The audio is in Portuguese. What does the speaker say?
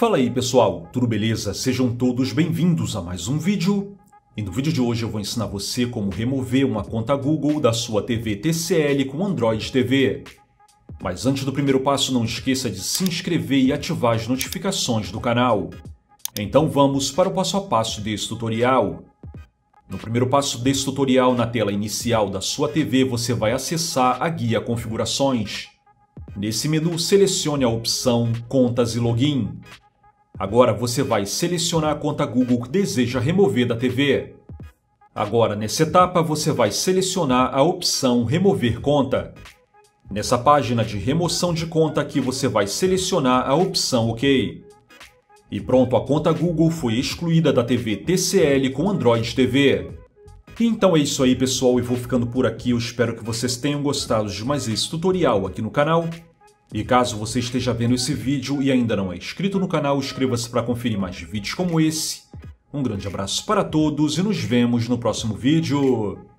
Fala aí pessoal, tudo beleza? Sejam todos bem-vindos a mais um vídeo. E no vídeo de hoje eu vou ensinar você como remover uma conta Google da sua TV TCL com Android TV. Mas antes do primeiro passo, não esqueça de se inscrever e ativar as notificações do canal. Então vamos para o passo a passo desse tutorial. No primeiro passo desse tutorial, na tela inicial da sua TV, você vai acessar a guia Configurações. Nesse menu, selecione a opção Contas e Login. Agora você vai selecionar a conta Google que deseja remover da TV. Agora, nessa etapa, você vai selecionar a opção Remover Conta. Nessa página de remoção de conta aqui, você vai selecionar a opção OK. E pronto, a conta Google foi excluída da TV TCL com Android TV. Então é isso aí pessoal, eu vou ficando por aqui, eu espero que vocês tenham gostado de mais esse tutorial aqui no canal. E caso você esteja vendo esse vídeo e ainda não é inscrito no canal, inscreva-se para conferir mais vídeos como esse. Um grande abraço para todos e nos vemos no próximo vídeo.